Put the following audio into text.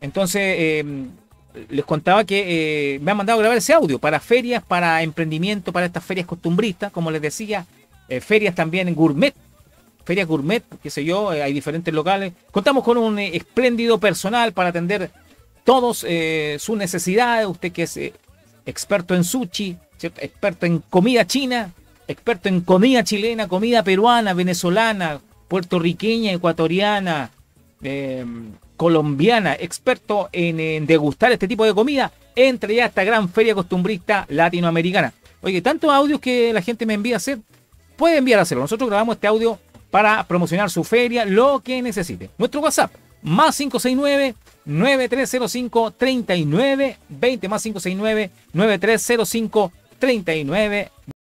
Entonces, les contaba que me han mandado a grabar ese audio para ferias, para emprendimiento, para estas ferias costumbristas, como les decía, ferias también gourmet, ferias gourmet, qué sé yo, hay diferentes locales. Contamos con un espléndido personal para atender todos sus necesidades. Usted que es experto en sushi, ¿cierto? Experto en comida china, experto en comida chilena, comida peruana, venezolana, puertorriqueña, ecuatoriana, colombiana, experto en degustar este tipo de comida, entre ya esta gran feria costumbrista latinoamericana. Oye, tantos audios que la gente me envía a hacer, puede enviar a hacerlo. Nosotros grabamos este audio para promocionar su feria, lo que necesite. Nuestro WhatsApp, más 569-9305-3920, más 569-9305-3920.